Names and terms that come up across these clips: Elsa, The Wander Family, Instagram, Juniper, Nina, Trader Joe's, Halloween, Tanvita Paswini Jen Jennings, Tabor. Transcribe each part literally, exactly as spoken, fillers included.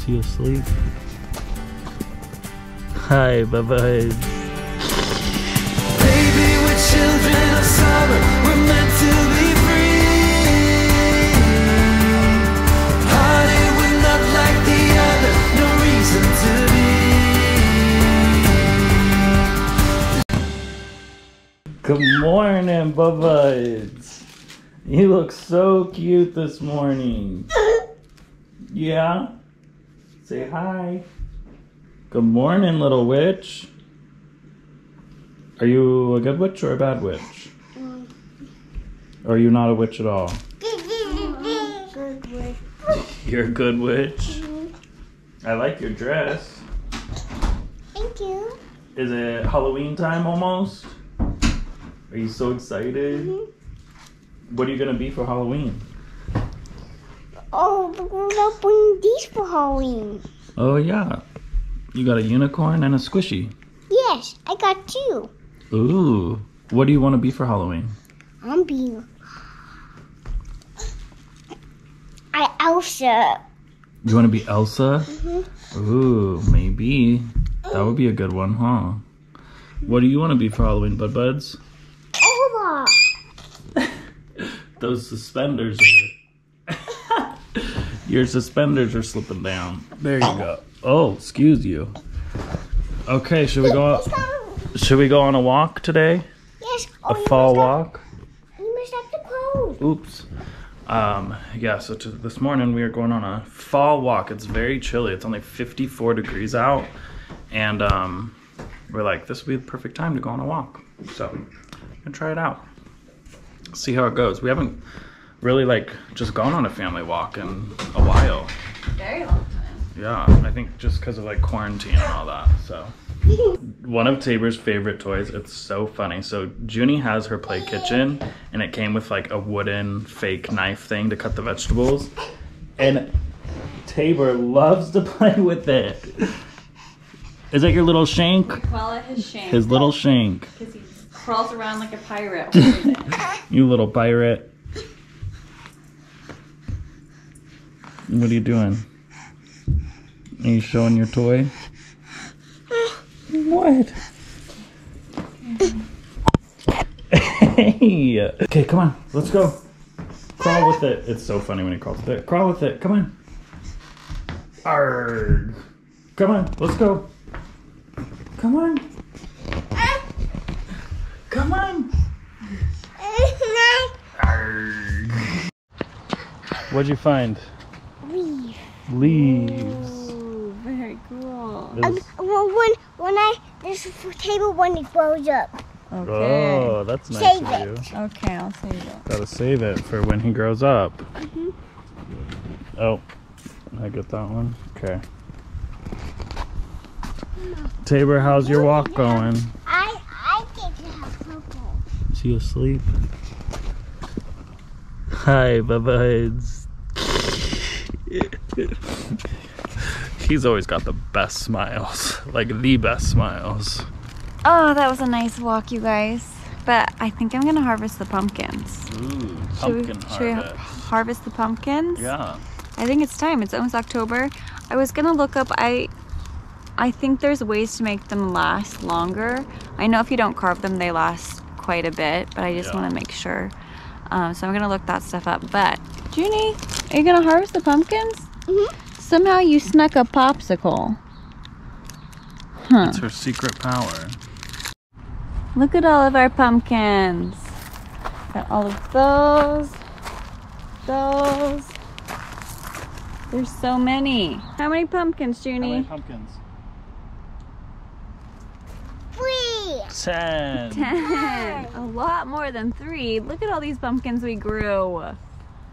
puts you asleep. Hi, bye bye. Baby, we're children of summer. We're meant to be free. Hearted, we're not like the other. No reason to be. Good morning, bubbuds. You look so cute this morning. Yeah? Say hi. Good morning, little witch. Are you a good witch or a bad witch? Or are you not a witch at all? Good witch. You're a good witch? I like your dress. Thank you. Is it Halloween time almost? Are you so excited? Mm-hmm. What are you going to be for Halloween? Oh, we're going to bring these for Halloween. Oh, yeah. You got a unicorn and a squishy. Yes, I got two. Ooh. What do you want to be for Halloween? I'm being... I Elsa. You want to be Elsa? Mm-hmm. Ooh, maybe. That would be a good one, huh? What do you want to be for Halloween, Bud Buds? Elsa. Those suspenders are... Your suspenders are slipping down. There you go. Oh, excuse you. Okay, should we go out, should we go on a walk today? Yes. A oh, fall walk? You messed up the clothes. Oops. Um, yeah, so to, this morning we are going on a fall walk. It's very chilly. It's only fifty-four degrees out. And um, we're like, this would be the perfect time to go on a walk. So I'm going to try it out. See how it goes. We haven't... really like just gone on a family walk in a while. Very long time. Yeah, I think just because of like quarantine and all that, so. One of Tabor's favorite toys, it's so funny. So Junie has her play kitchen and it came with like a wooden fake knife thing to cut the vegetables. And Tabor loves to play with it. Is that your little shank? We call it his shank. His little shank. Because he crawls around like a pirate. You little pirate. What are you doing? Are you showing your toy? What? Hey! Okay, come on. Let's go. Crawl with it. It's so funny when he crawls with it. Crawl with it. Come on. Arrgh. Come on. Let's go. Come on. Come on. Arrgh. What'd you find? Leaves. Ooh, very cool. Um, well, when when I this table when it grows up. Okay. Oh, that's nice. Save of it. You. Okay, I'll save it. Gotta save it for when he grows up. Mhm. Oh, I get that one. Okay. Tabor, how's your walk going? I I think I have purple. Is he asleep? Hi, bubbuds. He's always got the best smiles, like the best smiles. Oh, that was a nice walk, you guys. But I think I'm gonna harvest the pumpkins. Ooh, pumpkin should we, harvest. Should we harvest the pumpkins? Yeah. I think it's time. It's almost October. I was gonna look up. I, I think there's ways to make them last longer. I know if you don't carve them, they last quite a bit. But I just yeah. want to make sure. Um, so I'm gonna look that stuff up. But Junie, are you gonna harvest the pumpkins? Mm-hmm. Somehow you snuck a popsicle. Huh. It's her secret power. Look at all of our pumpkins. Got all of those. Those. There's so many. How many pumpkins, Junie? How many pumpkins? Three. Ten. Ten. A lot more than three. Look at all these pumpkins we grew.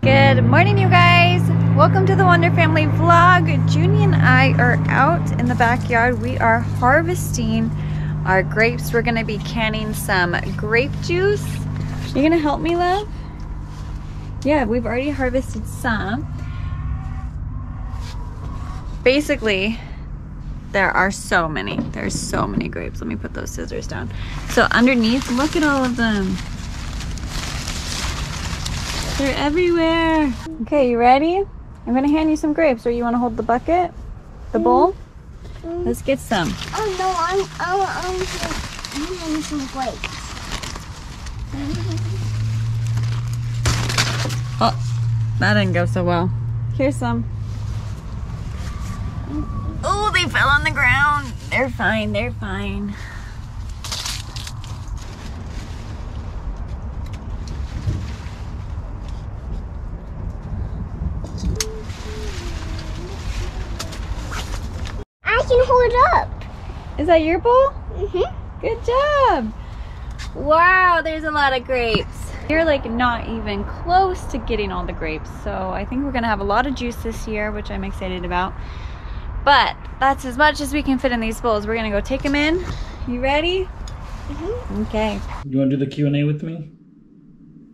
Good morning, you guys. Welcome to the Wander Family vlog. Junie and I are out in the backyard. We are harvesting our grapes. We're gonna be canning some grape juice. You gonna help me, love? Yeah, we've already harvested some. Basically, there are so many. There's so many grapes. Let me put those scissors down. So underneath, look at all of them. They're everywhere. Okay, you ready? I'm gonna hand you some grapes, or you wanna hold the bucket? The bowl? Mm-hmm. Let's get some. Oh no, I'm I'm I'm getting some grapes. Oh, that didn't go so well. Here's some. Oh, they fell on the ground. They're fine, they're fine. I can hold up. Is that your bowl? Mm-hmm. Good job. Wow, there's a lot of grapes. You're like not even close to getting all the grapes. So I think we're gonna have a lot of juice this year, which I'm excited about. But that's as much as we can fit in these bowls. We're gonna go take them in. You ready? Mm-hmm. Okay. You wanna do the Q and A with me?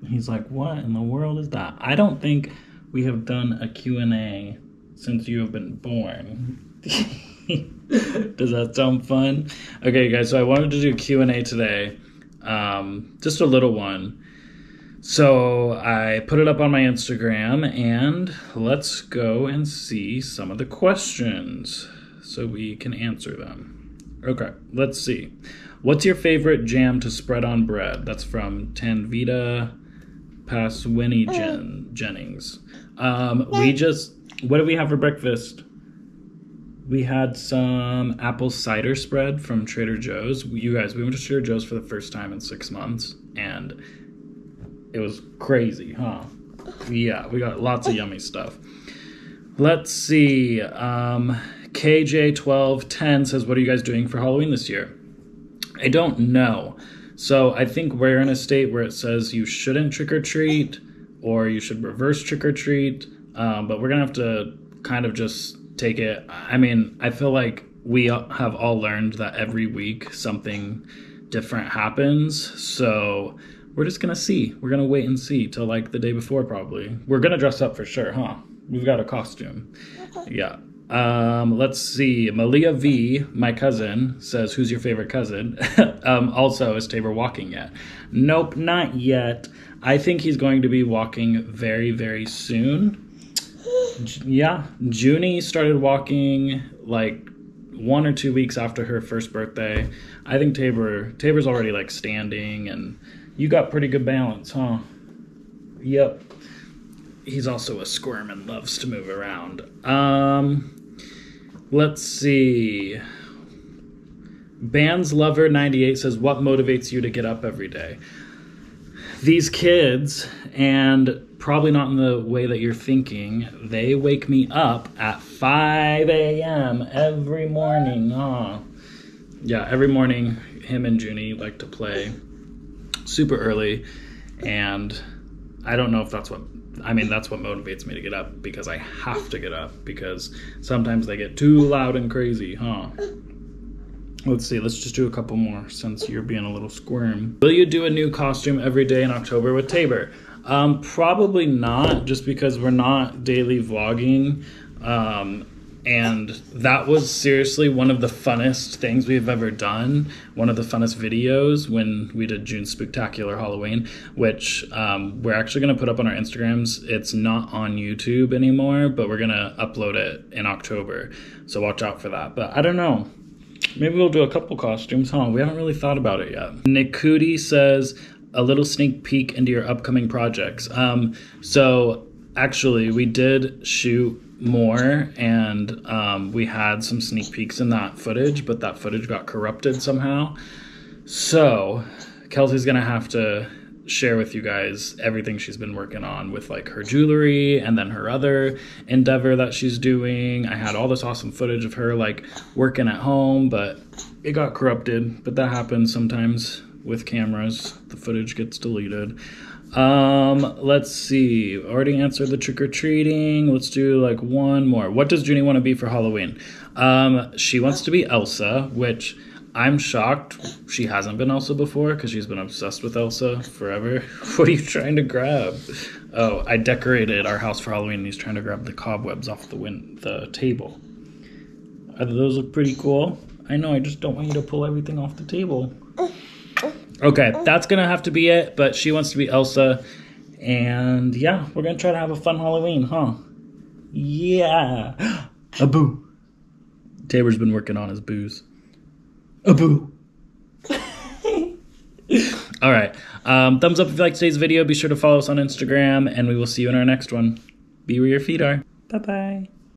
He's like, what in the world is that? I don't think we have done a Q and A since you have been born. Does that sound fun? Okay guys, so I wanted to do Q and A today. Um, just a little one. So I put it up on my Instagram, and let's go and see some of the questions so we can answer them. Okay, let's see. What's your favorite jam to spread on bread? That's from Tanvita Paswini Jen Jennings. Um, we just, what did we have for breakfast? We had some apple cider spread from Trader Joe's. You guys, we went to Trader Joe's for the first time in six months, and it was crazy, huh? Yeah, we got lots of yummy stuff. Let's see. Um, K J twelve ten says, what are you guys doing for Halloween this year? I don't know. So I think we're in a state where it says you shouldn't trick-or-treat or you should reverse trick-or-treat. Um, but we're going to have to kind of just take it. I mean, I feel like we have all learned that every week something different happens. So we're just gonna see. We're gonna wait and see till like the day before probably. We're gonna dress up for sure, huh? We've got a costume. Yeah. Um, let's see. Malia V, my cousin, says, who's your favorite cousin? um, also, is Tabor walking yet? Nope, not yet. I think he's going to be walking very, very soon. Yeah. Junie started walking like one or two weeks after her first birthday. I think Tabor, Tabor's already like standing, and you got pretty good balance, huh? Yep. He's also a squirm and loves to move around. Um, let's see. Bands Lover ninety-eight says, what motivates you to get up every day? These kids, and probably not in the way that you're thinking, they wake me up at five A M every morning. Oh. Yeah, every morning, him and Junie like to play super early, and I don't know if that's what, I mean, that's what motivates me to get up, because I have to get up, because sometimes they get too loud and crazy, huh? Let's see, let's just do a couple more since you're being a little squirm. Will you do a new costume every day in October with Tabor? Um, probably not, just because we're not daily vlogging, um, and that was seriously one of the funnest things we've ever done. One of the funnest videos when we did June Spooktacular Halloween, which um, we're actually going to put up on our Instagrams. It's not on YouTube anymore, but we're going to upload it in October. So watch out for that. But I don't know. Maybe we'll do a couple costumes, huh? We haven't really thought about it yet. Nikudi says, a little sneak peek into your upcoming projects. Um, so actually, we did shoot more, and um, we had some sneak peeks in that footage, but that footage got corrupted somehow. So Kelsey's gonna have to share with you guys everything she's been working on with like her jewelry and then her other endeavor that she's doing. I had all this awesome footage of her like working at home, but it got corrupted. But that happens sometimes with cameras, the footage gets deleted. Um, let's see, already answered the trick-or-treating. Let's do like one more. What does Junie want to be for Halloween? Um, she wants to be Elsa, which I'm shocked she hasn't been Elsa before, because she's been obsessed with Elsa forever. What are you trying to grab? Oh, I decorated our house for Halloween, and he's trying to grab the cobwebs off the, win the table. Uh, those look pretty cool. I know, I just don't want you to pull everything off the table. Okay, that's gonna have to be it, but she wants to be Elsa, and yeah, we're gonna try to have a fun Halloween, huh? Yeah. A boo. Tabor's been working on his booze. A boo. All right. Um, thumbs up if you like today's video. Be sure to follow us on Instagram, and we will see you in our next one. Be where your feet are. Bye-bye.